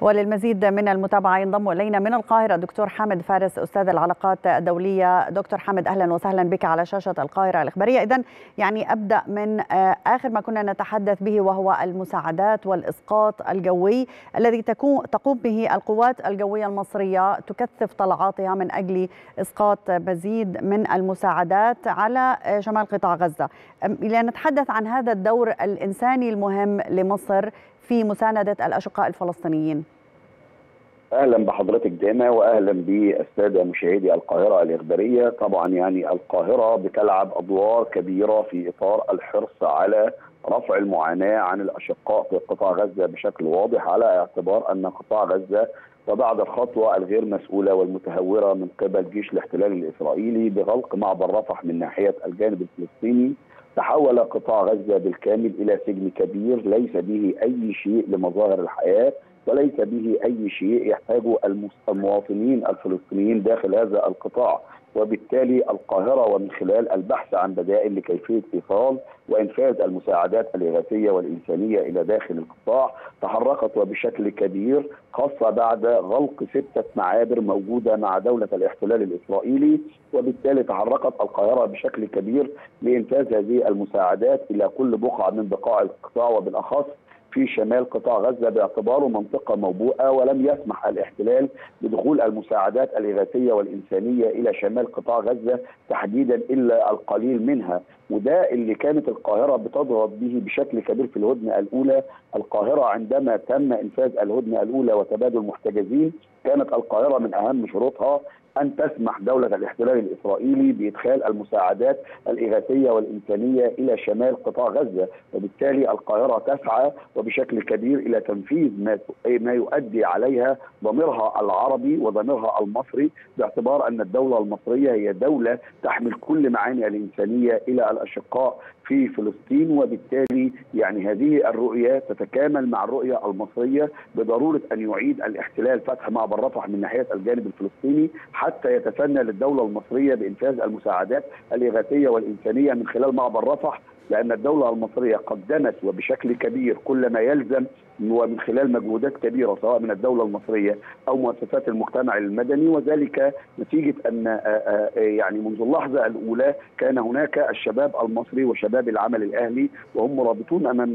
وللمزيد من المتابعة ينضم إلينا من القاهرة دكتور حامد فارس أستاذ العلاقات الدولية. دكتور حامد أهلا وسهلا بك على شاشة القاهرة الإخبارية. إذن يعني أبدأ من آخر ما كنا نتحدث به وهو المساعدات والإسقاط الجوي الذي تقوم به القوات الجوية المصرية تكثف طلعاتها من أجل إسقاط مزيد من المساعدات على شمال قطاع غزة. لنتحدث عن هذا الدور الإنساني المهم لمصر في مساندة الأشقاء الفلسطينيين. أهلا بحضرتك ديما وأهلا بالسادة مشاهدي القاهرة الإخبارية. طبعا يعني القاهرة بتلعب أدوار كبيرة في إطار الحرص على رفع المعاناة عن الأشقاء في قطاع غزة بشكل واضح، على اعتبار أن قطاع غزة وبعد الخطوة الغير مسؤولة والمتهورة من قبل جيش الاحتلال الإسرائيلي بغلق معبر رفح من ناحية الجانب الفلسطيني تحول قطاع غزة بالكامل إلى سجن كبير ليس به أي شيء لمظاهر الحياة وليس به أي شيء يحتاجه المواطنين الفلسطينيين داخل هذا القطاع. وبالتالي القاهرة ومن خلال البحث عن بدائل لكيفية إيصال وإنفاذ المساعدات الإغاثية والإنسانية إلى داخل القطاع تحركت وبشكل كبير، خاصة بعد غلق 6 معابر موجودة مع دولة الاحتلال الإسرائيلي. وبالتالي تحركت القاهرة بشكل كبير لإنفاذ هذه المساعدات إلى كل بقعة من بقاع القطاع وبالأخص في شمال قطاع غزة باعتباره منطقة موبوءة، ولم يسمح الاحتلال بدخول المساعدات الإغاثية والإنسانية إلى شمال قطاع غزة تحديدا إلا القليل منها. وده اللي كانت القاهرة بتضرب به بشكل كبير في الهدنة الأولى. القاهرة عندما تم إنفاذ الهدنة الأولى وتبادل محتجزين كانت القاهرة من أهم شروطها أن تسمح دولة الاحتلال الإسرائيلي بإدخال المساعدات الإغاثية والإنسانية إلى شمال قطاع غزة. وبالتالي القاهرة تسعى وبشكل كبير إلى تنفيذ ما يؤدي عليها ضميرها العربي وضميرها المصري، باعتبار أن الدولة المصرية هي دولة تحمل كل معاني الإنسانية إلى الأشقاء في فلسطين. وبالتالي يعني هذه الرؤية تتكامل مع الرؤية المصرية بضرورة أن يعيد الاحتلال فتح معبر رفح من ناحية الجانب الفلسطيني حتى يتسنى للدولة المصرية بإنفاذ المساعدات الإغاثية والإنسانية من خلال معبر رفح، لأن الدولة المصرية قدمت وبشكل كبير كل ما يلزم ومن خلال مجهودات كبيرة سواء من الدولة المصرية أو مؤسسات المجتمع المدني، وذلك نتيجة أن يعني منذ اللحظة الأولى كان هناك الشباب المصري وشباب العمل الأهلي وهم مرابطون أمام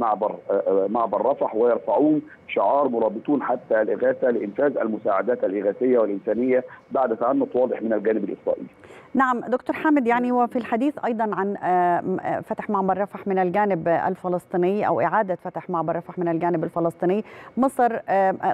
معبر رفح ويرفعون شعار مرابطون حتى الإغاثة لإنفاذ المساعدات الإغاثية والإنسانية بعد تعنت واضح من الجانب الإسرائيلي. نعم دكتور حامد، يعني وفي الحديث أيضا عن فتح معبر رفح من الجانب الفلسطيني أو إعادة فتح معبر رفح من الجانب الفلسطيني، مصر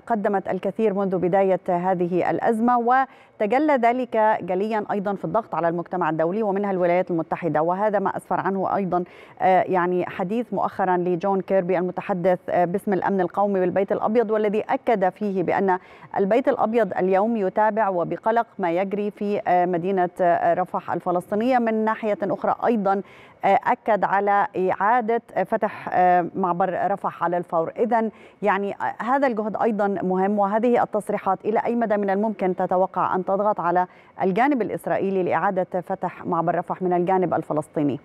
قدمت الكثير منذ بداية هذه الأزمة وتجلى ذلك جليا أيضا في الضغط على المجتمع الدولي ومنها الولايات المتحدة، وهذا ما أسفر عنه أيضا يعني حديث مؤخرا لجون كيربي المتحدث باسم الأمن القومي بالبيت الأبيض، والذي أكد فيه بأن البيت الأبيض اليوم يتابع وبقلق ما يجري في مدينة رفح الفلسطينية. من ناحية أخرى أيضا أكد على إعادة فتح معبر رفح على الفور. إذن يعني هذا الجهد أيضا مهم، وهذه التصريحات إلى أي مدى من الممكن تتوقع أن تضغط على الجانب الإسرائيلي لإعادة فتح معبر رفح من الجانب الفلسطيني؟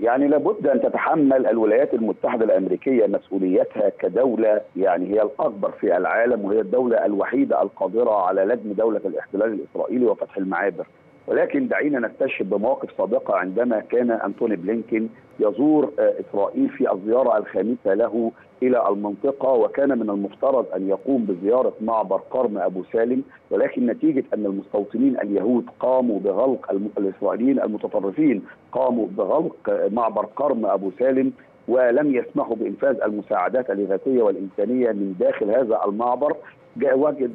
يعني لابد أن تتحمل الولايات المتحدة الأمريكية مسؤوليتها كدولة، يعني هي الأكبر في العالم وهي الدولة الوحيدة القادرة على لجم دولة الاحتلال الإسرائيلي وفتح المعابر. ولكن دعينا نكتشف بمواقف سابقة عندما كان أنتوني بلينكين يزور إسرائيل في الزيارة الخامسة له إلى المنطقة، وكان من المفترض أن يقوم بزيارة معبر قرم أبو سالم، ولكن نتيجة أن المستوطنين اليهود قاموا بغلق الإسرائيليين المتطرفين قاموا بغلق معبر قرم أبو سالم ولم يسمحوا بإنفاذ المساعدات الإغاثية والإنسانية من داخل هذا المعبر،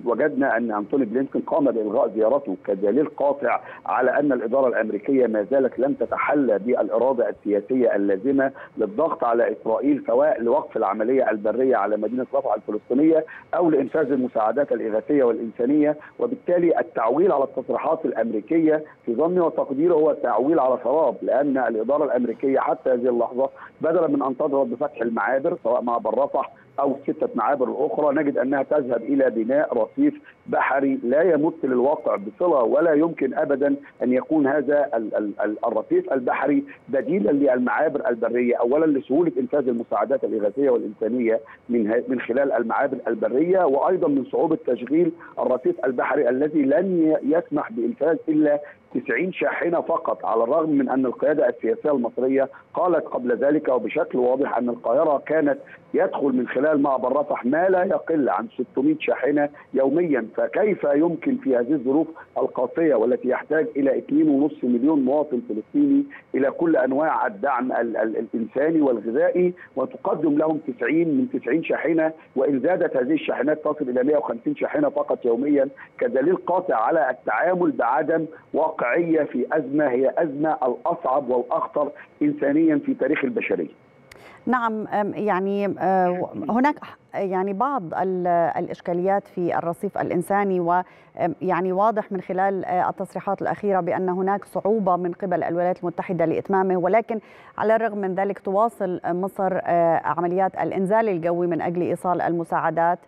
وجدنا أن أنتوني بلينكين قام بإلغاء زيارته كدليل قاطع على أن الإدارة الأمريكية ما زالت لم تتحلى بالإرادة السياسية اللازمة للضغط على إسرائيل سواء لوقف العملية البرية على مدينة رفح الفلسطينية أو لإنفاذ المساعدات الإغاثية والإنسانية. وبالتالي التعويل على التصريحات الأمريكية في ظني وتقديري هو تعويل على شراب، لأن الإدارة الأمريكية حتى هذه اللحظة بدلا من أن تضغط بفتح المعابر سواء معبر رفح أو 6 معابر أخرى نجد أنها تذهب إلى بناء رصيف بحري لا يمت للواقع بصلة، ولا يمكن أبدا أن يكون هذا الرصيف البحري بديلا للمعابر البرية، أولا لسهولة إنفاذ المساعدات الإغاثية والإنسانية من خلال المعابر البرية، وأيضا من صعوبة تشغيل الرصيف البحري الذي لن يسمح بإنفاذ إلا 90 شاحنة فقط، على الرغم من أن القيادة السياسية المصرية قالت قبل ذلك وبشكل واضح أن القاهرة كانت يدخل من خلال معبر رفح ما لا يقل عن 600 شاحنة يوميا، فكيف يمكن في هذه الظروف القاسية والتي يحتاج إلى 2.5 مليون مواطن فلسطيني إلى كل أنواع الدعم الإنساني والغذائي، وتقدم لهم 90 شاحنة، وإن زادت هذه الشاحنات تصل إلى 150 شاحنة فقط يوميا، كدليل قاطع على التعامل بعدم واقعية في أزمة هي أزمة الأصعب والأخطر إنسانيا في تاريخ البشرية. نعم، يعني هناك يعني بعض الإشكاليات في الرصيف الإنساني، ويعني واضح من خلال التصريحات الأخيرة بأن هناك صعوبة من قبل الولايات المتحدة لإتمامه، ولكن على الرغم من ذلك تواصل مصر عمليات الإنزال الجوي من أجل إيصال المساعدات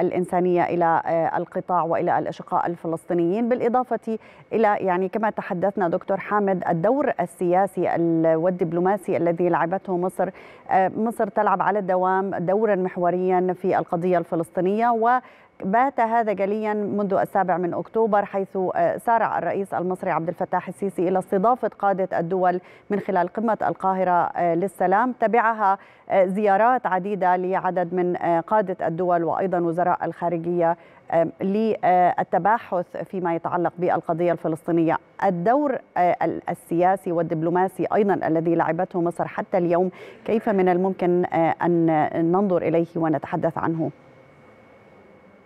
الإنسانية إلى القطاع وإلى الأشقاء الفلسطينيين، بالإضافة إلى يعني كما تحدثنا دكتور حامد الدور السياسي والدبلوماسي الذي لعبته مصر. مصر تلعب على الدوام دورا محوريا في القضية الفلسطينية، وبات هذا جليا منذ 7 أكتوبر، حيث سارع الرئيس المصري عبد الفتاح السيسي إلى استضافة قادة الدول من خلال قمة القاهرة للسلام، تبعها زيارات عديدة لعدد من قادة الدول وأيضا وزراء الخارجية للتباحث فيما يتعلق بالقضية الفلسطينية. الدور السياسي والدبلوماسي أيضا الذي لعبته مصر حتى اليوم، كيف من الممكن أن ننظر إليه ونتحدث عنه؟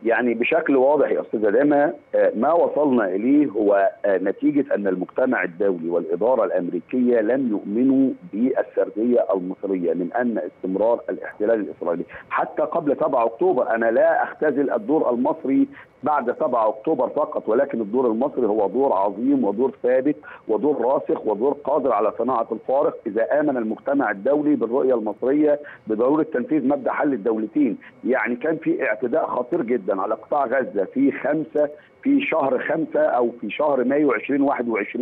يعني بشكل واضح يا أستاذة داما، ما وصلنا إليه هو نتيجة أن المجتمع الدولي والإدارة الأمريكية لم يؤمنوا بالسردية المصرية من أن استمرار الاحتلال الإسرائيلي حتى قبل 7 أكتوبر. أنا لا أختزل الدور المصري بعد 7 أكتوبر فقط، ولكن الدور المصري هو دور عظيم ودور ثابت ودور راسخ ودور قادر على صناعة الفارق إذا آمن المجتمع الدولي بالرؤية المصرية بضرورة تنفيذ مبدأ حل الدولتين. يعني كان في اعتداء خطير جدا على قطاع غزة في شهر 5 أو في شهر مايو 2021،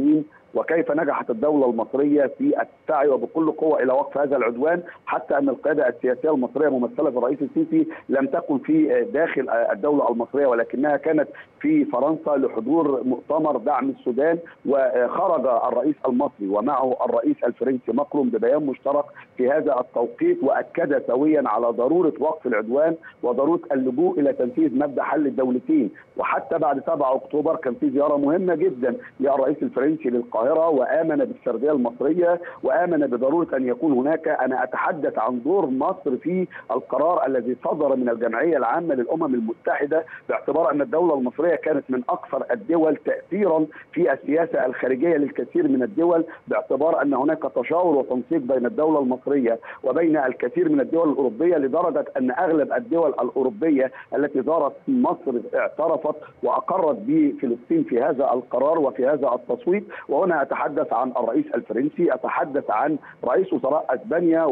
وكيف نجحت الدولة المصرية في السعي وبكل قوة إلى وقف هذا العدوان، حتى أن القيادة السياسية المصرية ممثلة بالرئيس السيسي لم تكن في داخل الدولة المصرية، ولكنها كانت في فرنسا لحضور مؤتمر دعم السودان، وخرج الرئيس المصري ومعه الرئيس الفرنسي ماكرون ببيان مشترك في هذا التوقيت، وأكد سويا على ضرورة وقف العدوان وضرورة اللجوء إلى تنفيذ مبدأ حل الدولتين. وحتى بعد 7 أكتوبر كان في زيارة مهمة جدا للرئيس الفرنسي للقاهرة، وآمن بالسردية المصرية وآمن بضرورة أن يكون هناك، أنا أتحدث عن دور مصر في القرار الذي صدر من الجمعية العامة للأمم المتحدة، باعتبار أن الدولة المصرية كانت من أكثر الدول تأثيرا في السياسة الخارجية للكثير من الدول، باعتبار أن هناك تشاور وتنسيق بين الدولة المصرية وبين الكثير من الدول الأوروبية، لدرجة أن أغلب الدول الأوروبية التي زارت مصر اعترفت وأقرت بفلسطين في هذا القرار وفي هذا التصويت. وهنا أتحدث عن الرئيس الفرنسي، أتحدث عن رئيس وزراء أسبانيا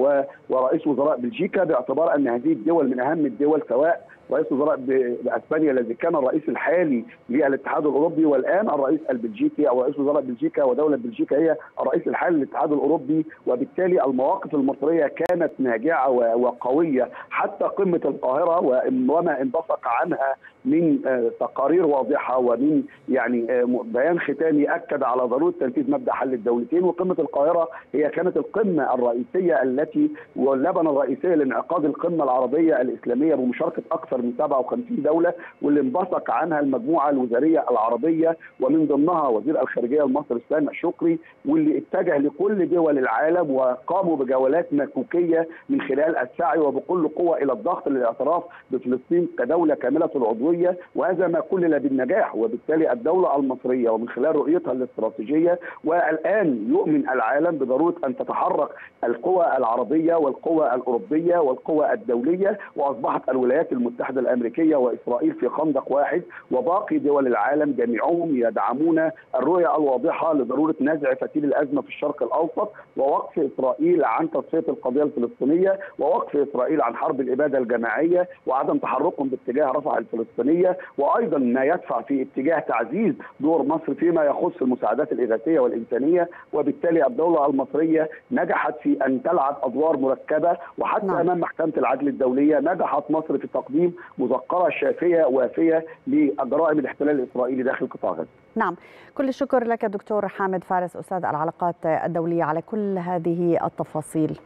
ورئيس وزراء بلجيكا، باعتبار أن هذه الدول من أهم الدول، سواء رئيس وزراء بأسبانيا الذي كان الرئيس الحالي للاتحاد الأوروبي، والآن الرئيس البلجيكي أو رئيس وزراء بلجيكا ودولة بلجيكا هي الرئيس الحالي للاتحاد الأوروبي، وبالتالي المواقف المصرية كانت ناجعة وقوية. حتى قمة القاهرة وما انبثق عنها من تقارير واضحة ومن يعني بيان ختامي أكد على ضرورة تنفيذ مبدأ حل الدولتين، وقمة القاهرة هي كانت القمة الرئيسية التي واللبنة الرئيسية لانعقاد القمة العربية الإسلامية بمشاركة أكثر من 57 دولة، واللي انبثق عنها المجموعة الوزارية العربية ومن ضمنها وزير الخارجية المصري سامح شكري، واللي اتجه لكل دول العالم وقاموا بجولات مكوكية من خلال السعي وبكل قوة إلى الضغط للاعتراف بفلسطين كدولة كاملة العضوية، وهذا ما كلل بالنجاح. وبالتالي الدولة المصرية ومن خلال رؤيتها الاستراتيجية، والآن يؤمن العالم بضرورة أن تتحرك القوى العربية والقوى الأوروبية والقوى الدولية، وأصبحت الولايات المتحدة المتحدة الأمريكية وإسرائيل في خندق واحد، وباقي دول العالم جميعهم يدعمون الرؤية الواضحة لضرورة نزع فتيل الأزمة في الشرق الأوسط، ووقف إسرائيل عن تصفية القضية الفلسطينية، ووقف إسرائيل عن حرب الإبادة الجماعية، وعدم تحركهم باتجاه رفح الفلسطينية، وأيضا ما يدفع في اتجاه تعزيز دور مصر فيما يخص المساعدات الإغاثية والإنسانية. وبالتالي الدولة المصرية نجحت في أن تلعب أدوار مركبة، وحتى أمام محكمة العدل الدولية نجحت مصر في تقديم مذكرة شافية وافية لجرائم الاحتلال الإسرائيلي داخل قطاع غزة. نعم، كل الشكر لك دكتور حامد فارس أستاذ العلاقات الدولية على كل هذه التفاصيل.